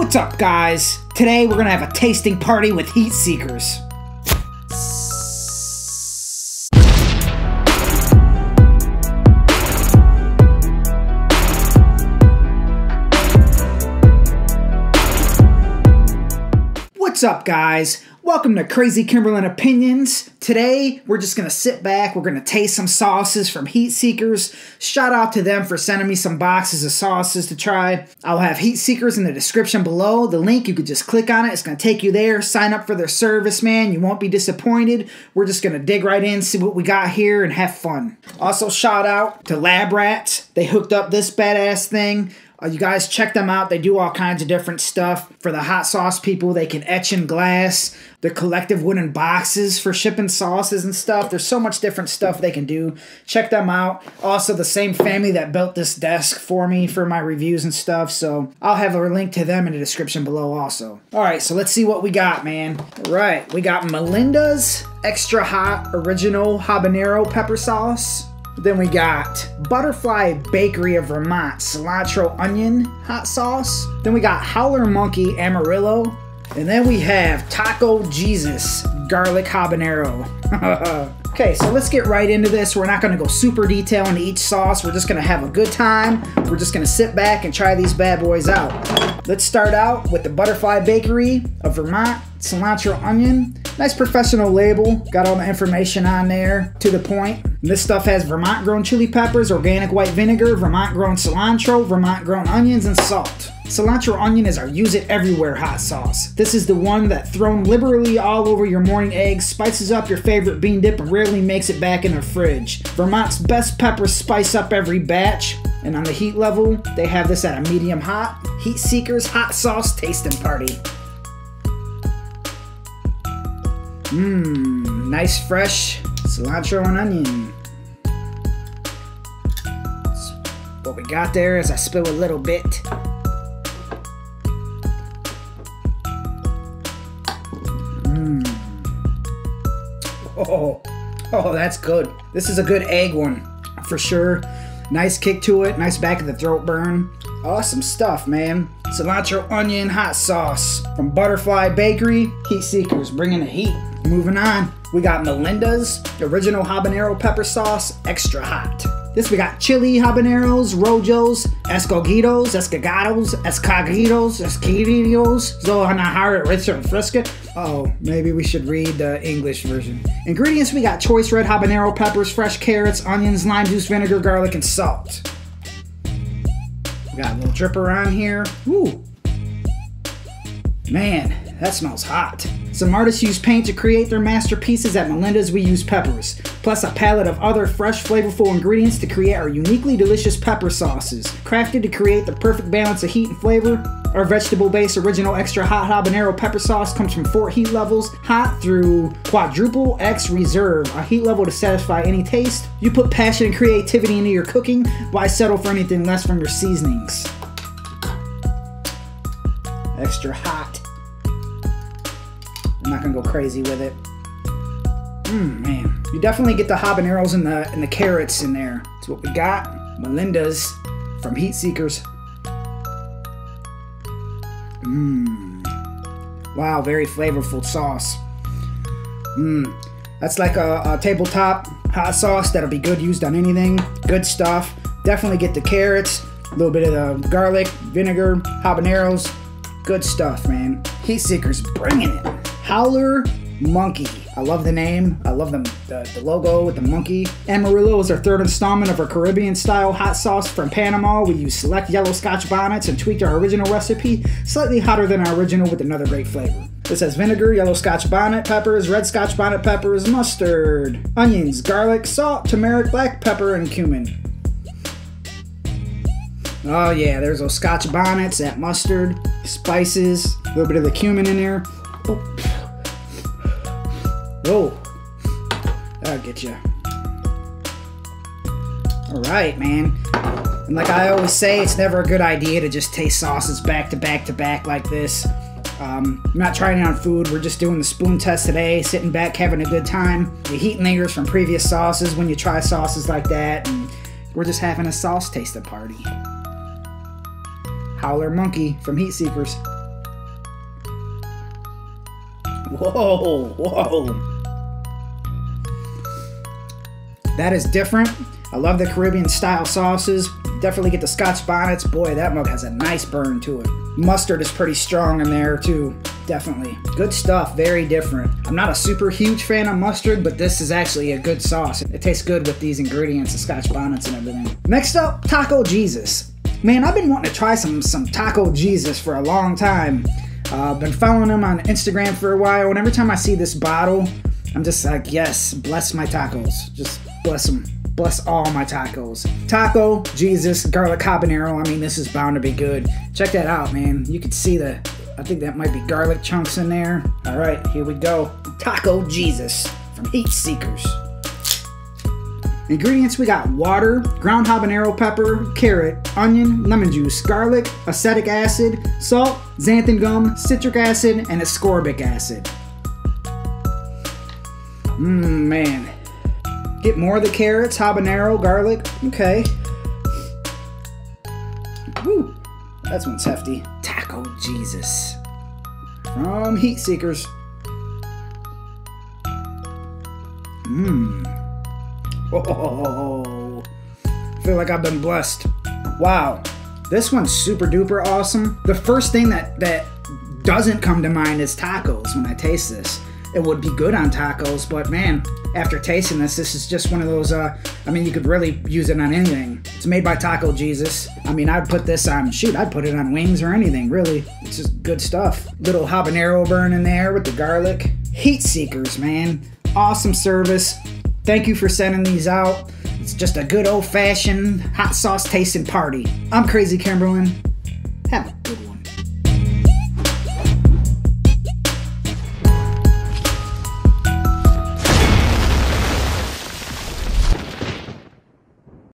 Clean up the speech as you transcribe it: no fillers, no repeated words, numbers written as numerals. What's up, guys? Today we're gonna have a tasting party with Heat Seekers. What's up, guys? Welcome to Krazy Kimberlin Opinions. Today, we're just gonna sit back, we're gonna taste some sauces from Heat Seekers. Shout out to them for sending me some boxes of sauces to try. I'll have Heat Seekers in the description below. The link, you could just click on it, it's gonna take you there. Sign up for their service, man, you won't be disappointed. We're just gonna dig right in, see what we got here, and have fun. Also, shout out to Lab Rats. They hooked up this badass thing. You guys check them out. They do all kinds of different stuff. For the hot sauce people, they can etch in glass. Their collective wooden boxes for shipping sauces and stuff. There's so much different stuff they can do. Check them out. Also, the same family that built this desk for me for my reviews and stuff. So I'll have a link to them in the description below also. All right, so let's see what we got, man. All right, we got Melinda's Extra Hot Original Habanero Pepper Sauce. Then we got Butterfly Bakery of Vermont Cilantro Onion Hot Sauce. Then we got Howler Monkey Amarillo. And then we have Taco Jesus Garlic Habanero. Okay, so let's get right into this. We're not gonna go super detail into each sauce. We're just gonna have a good time. We're just gonna sit back and try these bad boys out. Let's start out with the Butterfly Bakery of Vermont Cilantro Onion. Nice professional label, got all the information on there, to the point. This stuff has Vermont grown chili peppers, organic white vinegar, Vermont grown cilantro, Vermont grown onions, and salt. Cilantro onion is our use it everywhere hot sauce. This is the one that thrown liberally all over your morning eggs, spices up your favorite bean dip, and rarely makes it back in the fridge. Vermont's best peppers spice up every batch, and on the heat level, they have this at a medium hot. Heat Seekers hot sauce tasting party. Mmm, nice fresh cilantro and onion. What we got there is I spill a little bit. Mmm. Oh, that's good. This is a good egg one, for sure. Nice kick to it, nice back of the throat burn. Awesome stuff, man. Cilantro onion hot sauce from Butterfly Bakery. Heat Seekers bringing the heat. Moving on, we got Melinda's Original Habanero Pepper Sauce, Extra Hot. This we got chili habaneros, rojos, escogitos, zohanahara, ritzer, and frisket. Oh, maybe we should read the English version. Ingredients, we got choice red habanero peppers, fresh carrots, onions, lime juice, vinegar, garlic, and salt. We got a little dripper on here. Ooh. Man. That smells hot. Some artists use paint to create their masterpieces. At Melinda's, we use peppers, plus a palette of other fresh, flavorful ingredients to create our uniquely delicious pepper sauces, crafted to create the perfect balance of heat and flavor. Our vegetable-based original extra hot habanero pepper sauce comes from 4 heat levels, hot through quadruple X reserve, a heat level to satisfy any taste. You put passion and creativity into your cooking. Why settle for anything less from your seasonings? Extra hot. I'm not gonna go crazy with it. Mmm, man. You definitely get the habaneros and the carrots in there. That's what we got. Melinda's from Heat Seekers. Mmm. Wow, very flavorful sauce. Mmm. That's like a tabletop hot sauce that'll be good used on anything. Good stuff. Definitely get the carrots, a little bit of the garlic, vinegar, habaneros. Good stuff, man. Heat Seekers bringing it. Howler Monkey. I love the name. I love the logo with the monkey. Amarillo is our third installment of our Caribbean-style hot sauce from Panama. We use select yellow scotch bonnets and tweaked our original recipe, slightly hotter than our original with another great flavor. This has vinegar, yellow scotch bonnet peppers, red scotch bonnet peppers, mustard, onions, garlic, salt, turmeric, black pepper, and cumin. Oh yeah, there's those scotch bonnets, that mustard, spices, a little bit of the cumin in there. Oh. Oh, that'll get you. All right, man. And like I always say, it's never a good idea to just taste sauces back to back to back like this. I'm not trying it on food. We're just doing the spoon test today, sitting back, having a good time. The heat lingers from previous sauces when you try sauces like that. And we're just having a sauce tasting party. Howler Monkey from Heat Seekers. Whoa, whoa. That is different. I love the Caribbean style sauces. Definitely get the Scotch bonnets. Boy, that mug has a nice burn to it. Mustard is pretty strong in there too, definitely. Good stuff, very different. I'm not a super huge fan of mustard, but this is actually a good sauce. It tastes good with these ingredients, the Scotch bonnets and everything. Next up, Taco Jesus. Man, I've been wanting to try some Taco Jesus for a long time. Been following him on Instagram for a while, and every time I see this bottle, I'm just like, yes, bless my tacos. Just bless them. Bless all my tacos. Taco Jesus garlic habanero. I mean, this is bound to be good. Check that out, man. You can see the, I think that might be garlic chunks in there. All right, here we go. Taco Jesus from Heat Seekers. Ingredients, we got water, ground habanero pepper, carrot, onion, lemon juice, garlic, acetic acid, salt, xanthan gum, citric acid, and ascorbic acid. Man. Get more of the carrots, habanero, garlic. Okay. Woo. That's one's hefty. Taco Jesus from Heat Seekers. Oh, I feel like I've been blessed. Wow. This one's super duper awesome. The first thing that doesn't come to mind is tacos when I taste this. It would be good on tacos, but man, after tasting this, this is just one of those, I mean, you could really use it on anything. It's made by Taco Jesus. I mean, I'd put this on, shoot, I'd put it on wings or anything, really. It's just good stuff. Little habanero burn in there with the garlic. Heat Seekers, man. Awesome service. Thank you for sending these out. It's just a good old-fashioned hot sauce tasting party. I'm Krazy Kimberlin.